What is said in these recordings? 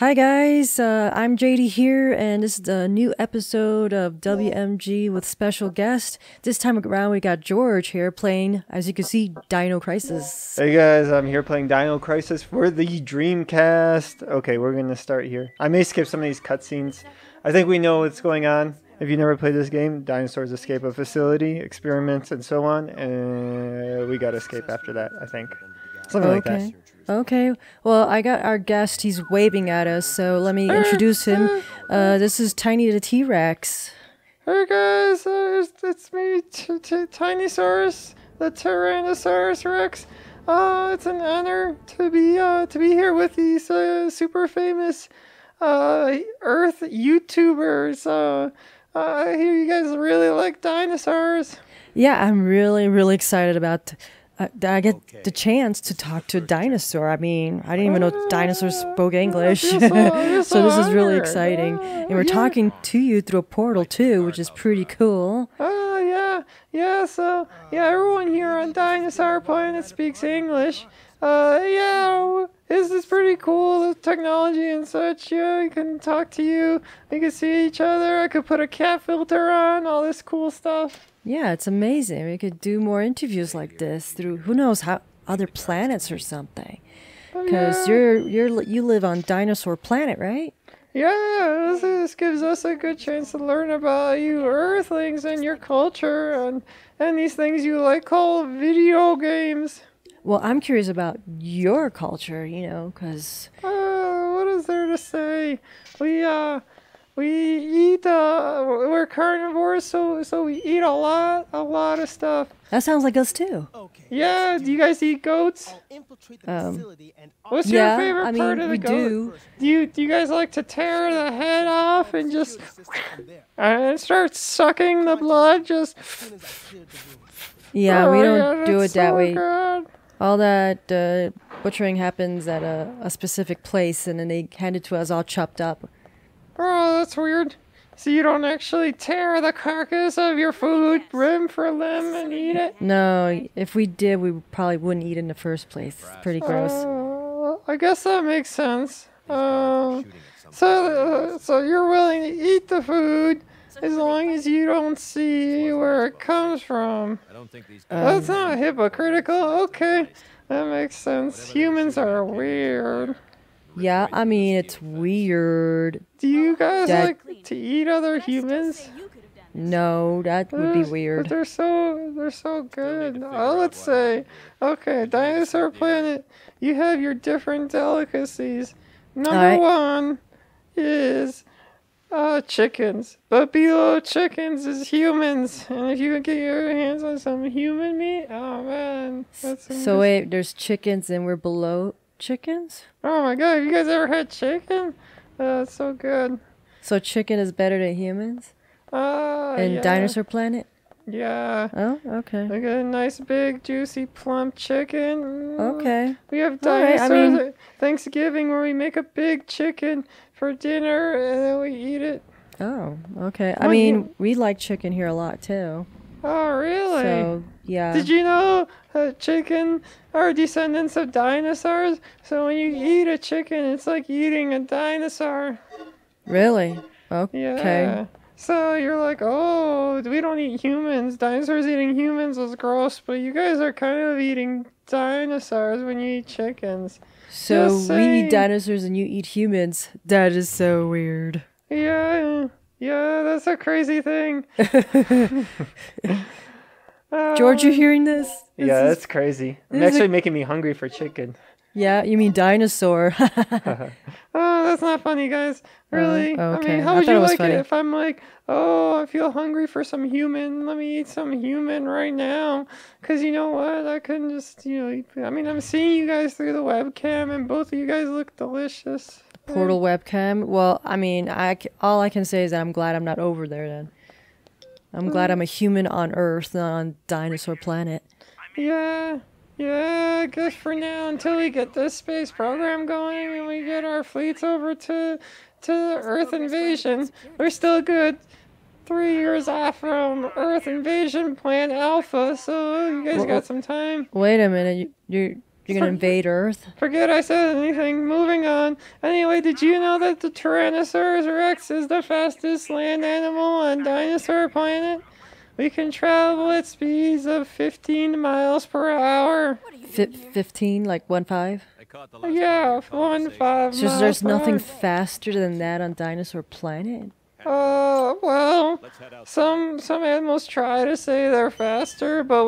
Hi guys, I'm JD here, and this is the new episode of WMG with special guest. This time around we got George here playing, as you can see, Dino Crisis. Hey guys, I'm here playing Dino Crisis for the Dreamcast. Okay, we're gonna start here. I may skip some of these cutscenes. I think we know what's going on. If you never played this game, dinosaurs escape a facility, experiments, and so on, and we gotta escape after that, I think. Something like that. Okay, well, I got our guest. He's waving at us, so let me introduce him. This is Tiny the T-Rex. Hey guys, it's me, Tinysaurus, the Tyrannosaurus Rex. It's an honor to be here with these super famous Earth YouTubers. I hear you guys really like dinosaurs. Yeah, I'm really excited about. I get the chance to talk to a dinosaur. I mean, I didn't even know dinosaurs spoke English. So this is really exciting. And we're talking to you through a portal too, which is pretty cool. So everyone here on Dinosaur Planet speaks English. This is pretty cool, the technology and such. Yeah, I can talk to you, we can see each other, I could put a cat filter on, all this cool stuff. Yeah, it's amazing. We could do more interviews like this through, who knows, how other planets or something. Because you live on Dinosaur Planet, right? Yeah, this gives us a good chance to learn about you Earthlings and your culture and these things you like call video games. Well, I'm curious about your culture, you know, because... what is there to say? We eat, we're carnivores, so we eat a lot of stuff. That sounds like us too. Yeah, do you guys eat goats? What's your favorite part of the goat? Do you guys like to tear the head off and just and start sucking the blood? Just yeah, we don't do it that way. All that butchering happens at a specific place, and then they hand it to us all chopped up. Oh, that's weird. So you don't actually tear the carcass of your food limb for limb and eat it? No, if we did, we probably wouldn't eat in the first place. It's pretty gross. I guess that makes sense. So you're willing to eat the food as long as you don't see where it comes from. That's not hypocritical. Okay, that makes sense. Humans are weird. Yeah, I mean, it's weird. Do you guys like to eat other humans? No, that would be weird. But they're so good. I would say, okay, Dinosaur Planet, you have your different delicacies. Number one is chickens, but below chickens is humans. And if you can get your hands on some human meat, oh man, that's so wait, there's chickens and we're below chickens? Oh my god, have you guys ever had chicken? It's so good. So chicken is better than humans? And Dinosaur Planet? Yeah. Oh, okay. Like a nice big juicy plump chicken. Okay. We have dinosaurs at Thanksgiving where we make a big chicken for dinner and then we eat it. Oh, okay. I mean, we like chicken here a lot too. Oh, really? So, yeah. Did you know chicken are descendants of dinosaurs? So when you eat a chicken, it's like eating a dinosaur. Really? Okay. Yeah. So you're like, oh, we don't eat humans. Dinosaurs eating humans was gross, but you guys are kind of eating dinosaurs when you eat chickens. So we eat dinosaurs and you eat humans. That is so weird. Yeah. Yeah, that's a crazy thing. George, you hearing this? Yeah, that's crazy. It's actually making me hungry for chicken. Yeah, you mean dinosaur. Oh, that's not funny, guys. Really? Okay. I mean, how would you like it if I'm like, oh, I feel hungry for some human. Let me eat some human right now. Because you know what? I couldn't just, you know, eat. I mean, I'm seeing you guys through the webcam, and both of you guys look delicious. Portal webcam. Well, I mean, all I can say is that I'm glad I'm not over there then. I'm glad I'm a human on Earth, not on Dinosaur Planet. Yeah, good for now until we get this space program going and we get our fleets over to the Earth invasion. We're still good. 3 years off from Earth invasion plan alpha, so you guys got some time. Wait a minute, you You're going to invade Earth? Forget I said anything. Moving on. Anyway, did you know that the Tyrannosaurus Rex is the fastest land animal on Dinosaur Planet? We can travel at speeds of 15 miles per hour. 15? Like 1.5? Yeah, 1.5 miles. So there's nothing faster than that on Dinosaur Planet? Well, some animals try to say they're faster, but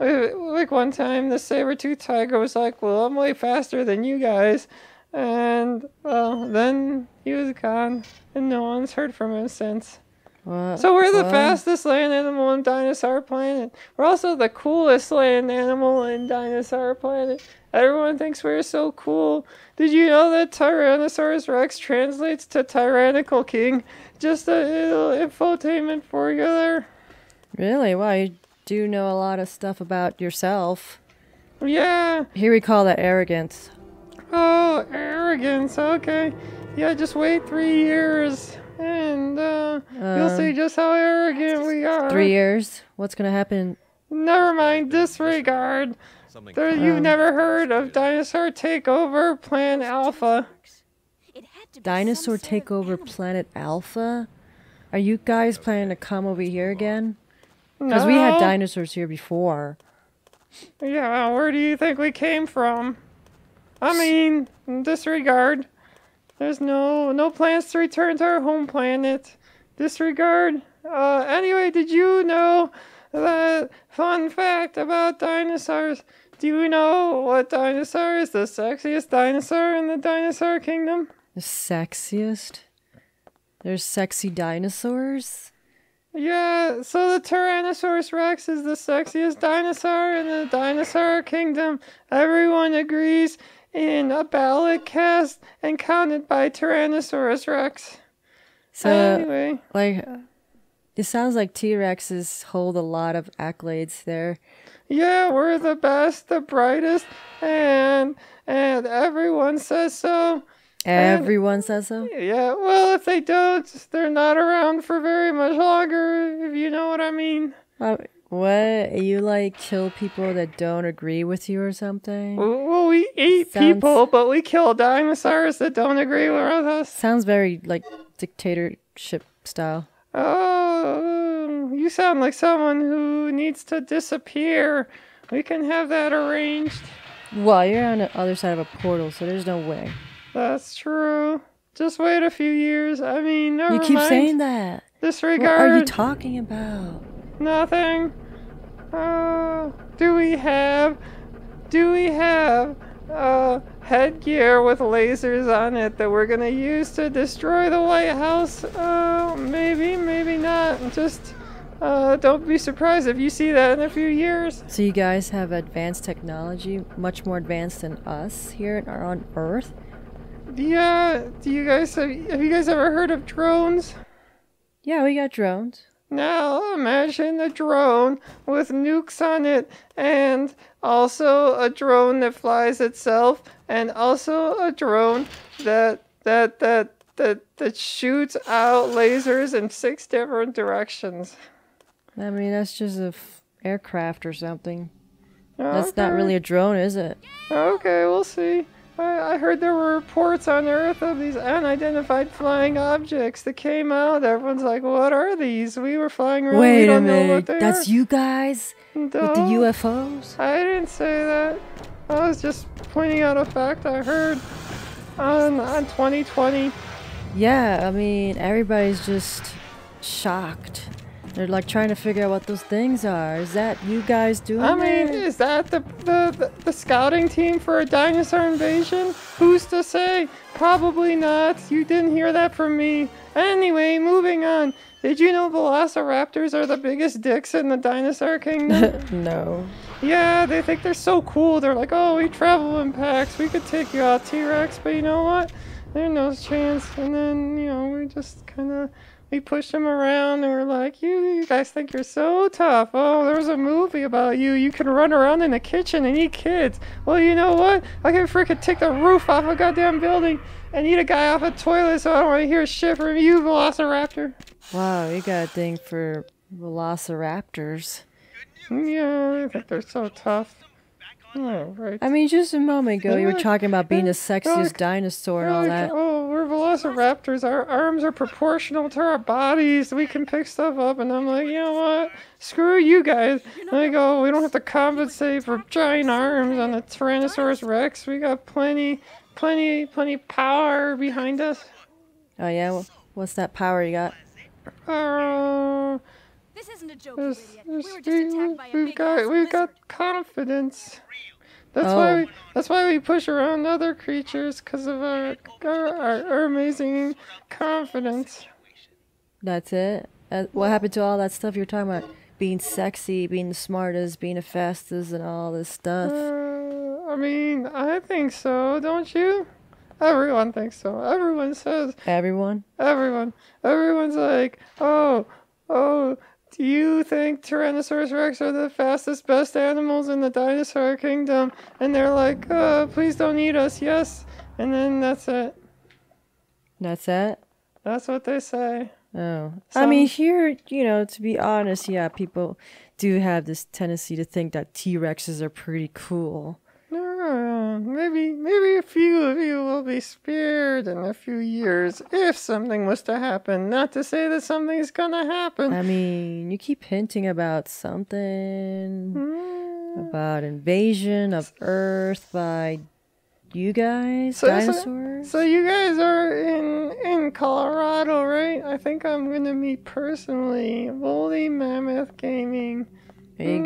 like one time the saber-toothed tiger was like, well, I'm way faster than you guys. And, well, then he was gone, and no one's heard from him since. What? So we're the fastest land animal on Dinosaur Planet. We're also the coolest land animal in Dinosaur Planet. Everyone thinks we're so cool. Did you know that Tyrannosaurus Rex translates to Tyrannical King? Just a little infotainment formula. Really? Wow, you do know a lot of stuff about yourself. Yeah. Here we call that arrogance. Oh, arrogance. Okay. Yeah, just wait 3 years. And you'll see just how arrogant we are. 3 years? What's gonna happen? Never mind, disregard. You've never heard of Dinosaur Takeover Plan Alpha. Dinosaur Takeover Planet Alpha? Are you guys planning to come over here again? Because we had dinosaurs here before. Yeah, where do you think we came from? I mean, disregard. There's no plans to return to our home planet. Disregard. Anyway, did you know that fun fact about dinosaurs? Do you know what dinosaur is the sexiest dinosaur in the dinosaur kingdom? The sexiest? There's sexy dinosaurs? Yeah, so the Tyrannosaurus Rex is the sexiest dinosaur in the dinosaur kingdom. Everyone agrees. In a ballot cast and counted by Tyrannosaurus Rex. So, anyway. Like, it sounds like T-Rexes hold a lot of accolades there. Yeah, we're the best, the brightest, and everyone says so. Everyone says so? Yeah, well, if they don't, they're not around for very much longer, if you know what I mean. What? You like kill people that don't agree with you or something? Well, we eat people, but we kill dinosaurs that don't agree with us. Sounds very like dictatorship style. Oh, you sound like someone who needs to disappear. We can have that arranged. Well, you're on the other side of a portal, so there's no way. That's true. Just wait a few years. I mean, never mind. You keep saying that. Disregard. What are you talking about? Nothing. Do we have headgear with lasers on it that we're gonna use to destroy the White House? Maybe, maybe not. Just don't be surprised if you see that in a few years. So you guys have advanced technology, much more advanced than us here on Earth? Yeah. Do you guys have you guys ever heard of drones? Yeah, we got drones. Now imagine a drone with nukes on it, and also a drone that flies itself, and also a drone that shoots out lasers in 6 different directions. I mean, that's just a aircraft or something. Okay. That's not really a drone, is it? Okay, we'll see. I heard there were reports on Earth of these unidentified flying objects that came out. Everyone's like, what are these? We were flying around. Wait a minute. That's you guys? With the UFOs? I didn't say that. I was just pointing out a fact I heard on 2020. Yeah, I mean, everybody's just shocked. They're like trying to figure out what those things are. Is that you guys doing that? I mean, is that the scouting team for a dinosaur invasion? Who's to say? Probably not. You didn't hear that from me. Anyway, moving on. Did you know Velociraptors are the biggest dicks in the dinosaur kingdom? No. Yeah, they think they're so cool. They're like, oh, we travel in packs. We could take you out, T-Rex. But you know what? There's no chance. And then, you know, we just kind of... We pushed him around and we're like, you guys think you're so tough. Oh, there was a movie about you. You can run around in the kitchen and eat kids. Well, you know what? I can freaking take the roof off a goddamn building and eat a guy off a toilet, so I don't want to hear shit from you, Velociraptor. Wow, you got a thing for Velociraptors. Yeah, I think they're so tough. Oh, right. I mean, just a moment ago, you were talking about being the sexiest dinosaur and all that. Oh, we're velociraptors. Our arms are proportional to our bodies. We can pick stuff up. And I'm like, you know what? Screw you guys. And I go, we don't have to compensate for giant arms on the Tyrannosaurus Rex. We got plenty power behind us. Oh, yeah? Well, what's that power you got? This isn't a joke, we've got confidence. That's why we push around other creatures, because of our amazing confidence. That's it. What happened to all that stuff you're talking about? Being sexy, being the smartest, being the fastest, and all this stuff. I mean, I think so. Don't you? Everyone thinks so. Everyone says. Everyone. Everyone. Everyone's like, oh. Do you think Tyrannosaurus Rex are the fastest, best animals in the dinosaur kingdom? And they're like, please don't eat us, yes. And then that's it. That's it? That's what they say. Oh. So, I mean, here, you know, to be honest, yeah, people do have this tendency to think that T-Rexes are pretty cool. Maybe a few of you will be spared in a few years if something was to happen. Not to say that something's gonna happen. I mean, you keep hinting about something about invasion of Earth by you guys, dinosaurs. So you guys are in Colorado, right? I think I'm gonna meet personally Woolly Mammoth Gaming. Are you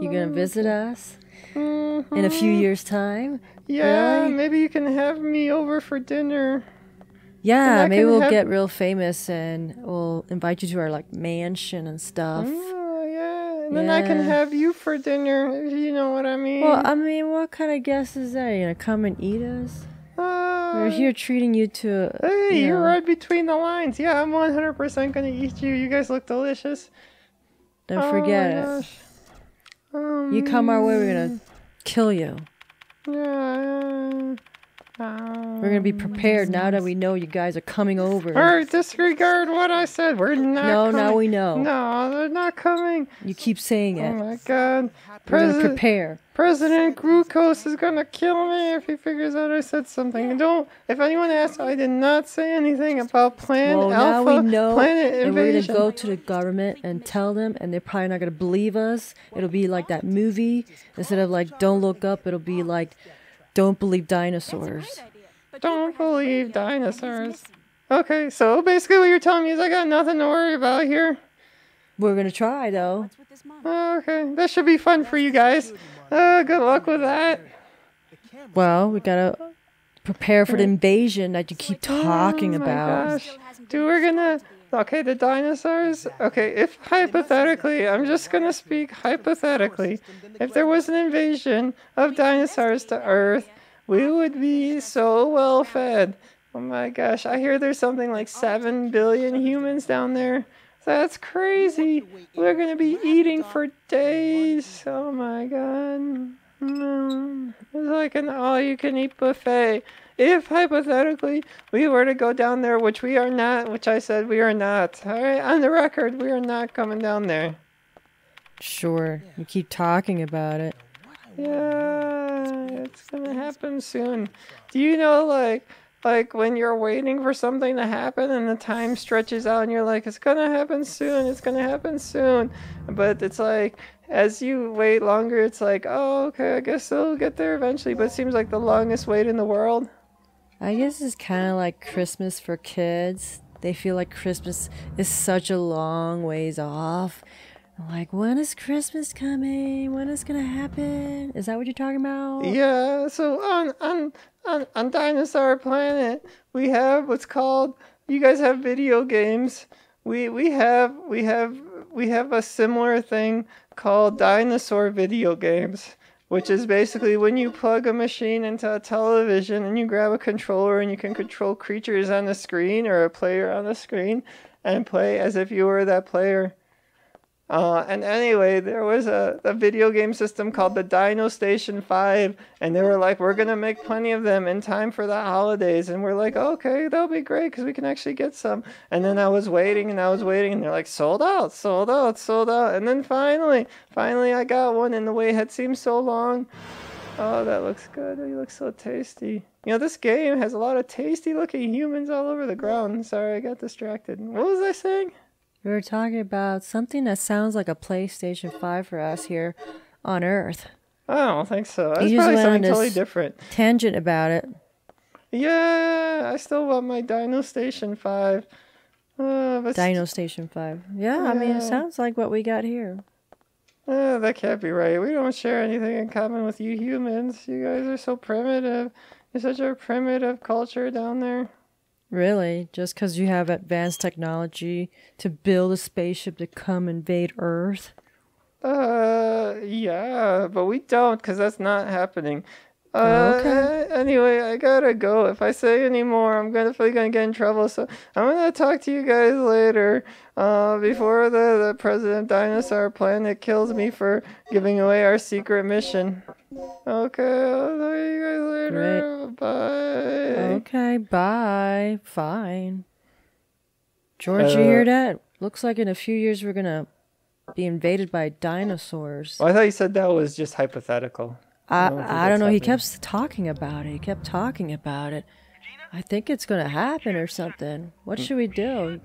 gonna visit us? Mm-hmm. In a few years' time? Yeah, really? Maybe you can have me over for dinner. Yeah, maybe we'll get real famous and we'll invite you to our like mansion and stuff. Oh, yeah, and then I can have you for dinner, if you know what I mean. Well, I mean, what kind of guest is that? Are you going to come and eat us? We're here treating you to... Hey, you're right between the lines. Yeah, I'm 100% going to eat you. You guys look delicious. Don't forget it. Gosh. You come our way, we're gonna kill you. We're gonna be prepared now that we know you guys are coming over. Or disregard what I said. We're not coming. No, now we know. No, they're not coming. You keep saying it. Oh my god. President Grukos is gonna kill me if he figures out I said something. And don't, if anyone asks, I did not say anything about Alpha, now we know, Planet Invasion. And we're gonna go to the government and tell them, and they're probably not gonna believe us. It'll be like that movie. Instead of like, don't look up, it'll be like, don't believe dinosaurs. Don't believe dinosaurs. Okay, so basically what you're telling me is I got nothing to worry about here. We're gonna try, though. Okay, that should be fun for you guys. Good luck with that. Well, we gotta prepare for the invasion that you keep talking about. Gosh. Dude, we're gonna... Okay, the dinosaurs... Okay, if hypothetically, I'm just gonna speak hypothetically. If there was an invasion of dinosaurs to Earth, we would be so well fed. Oh my gosh, I hear there's something like 7 billion humans down there. That's crazy. We're going to be eating for days. Oh my god. It's like an all-you-can-eat buffet. If, hypothetically, we were to go down there, which we are not, which I said we are not. Alright, on the record, we are not coming down there. Sure. You keep talking about it. Yeah, it's going to happen soon. Do you know, like when you're waiting for something to happen and the time stretches out and you're like, it's gonna happen soon, it's gonna happen soon. But it's like, as you wait longer, it's like, oh, okay, I guess they'll get there eventually. But it seems like the longest wait in the world. I guess it's kind of like Christmas for kids. They feel like Christmas is such a long ways off. Like, when is Christmas coming? When is gonna happen? Is that what you're talking about? Yeah, so on Dinosaur Planet, we have what's called, you guys have video games. We have a similar thing called dinosaur video games, which is basically when you plug a machine into a television and you grab a controller and you can control creatures on the screen or a player on the screen and play as if you were that player. And anyway, there was a video game system called the Dino Station 5, and they were like, we're going to make plenty of them in time for the holidays. And we're like, okay, that'll be great because we can actually get some. And then I was waiting, and they're like, sold out. And then finally I got one, and the wait had seemed so long. Oh, that looks good. You look so tasty. You know, this game has a lot of tasty looking humans all over the ground. Sorry, I got distracted. What was I saying? We were talking about something that sounds like a PlayStation 5 for us here on Earth. I don't think so. That's probably something totally different. Tangent about it. Yeah, I still want my Dino Station 5. But Dino Station 5. Yeah, I mean, it sounds like what we got here. That can't be right. We don't share anything in common with you humans. You guys are so primitive. You're such a primitive culture down there. Really? Just because you have advanced technology to build a spaceship to come invade Earth? Yeah, but we don't, because that's not happening. Okay. Anyway, I gotta go. If I say any more, I'm probably gonna get in trouble. So I'm gonna talk to you guys later. Before the President Dinosaur Planet kills me for giving away our secret mission. Okay, I'll talk to you guys later. Great. Bye. Okay, bye. Fine. George, you hear that? Looks like in a few years we're gonna be invaded by dinosaurs. Well, I thought you said that was just hypothetical. I don't know. He kept talking about it. I think it's going to happen or something. What should we do?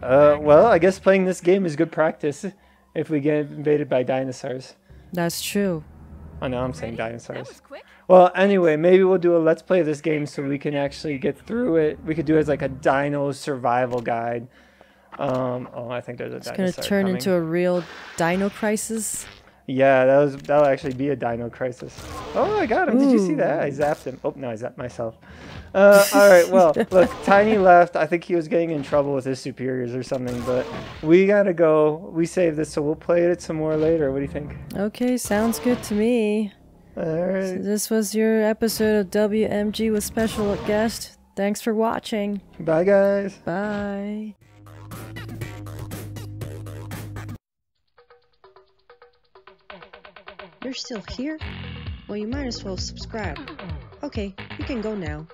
Well, I guess playing this game is good practice if we get invaded by dinosaurs. That's true. Oh, no, I'm saying dinosaurs. Well, anyway, maybe we'll do a Let's Play of this game so we can actually get through it. We could do it as like a dino survival guide. Oh, I think there's a dinosaur coming. It's going to turn into a real Dino Crisis. Yeah, that'll actually be a Dino Crisis. Oh, I got him. Did you see that? I zapped him. Oh, no, I zapped myself. All right, well, look, Tiny left. I think he was getting in trouble with his superiors or something, but we got to go. We saved this, so we'll play it some more later. What do you think? Okay, sounds good to me. All right. So this was your episode of WMG with special guest. Thanks for watching. Bye, guys. Bye. You're still here? Well, you might as well subscribe. Okay, you can go now.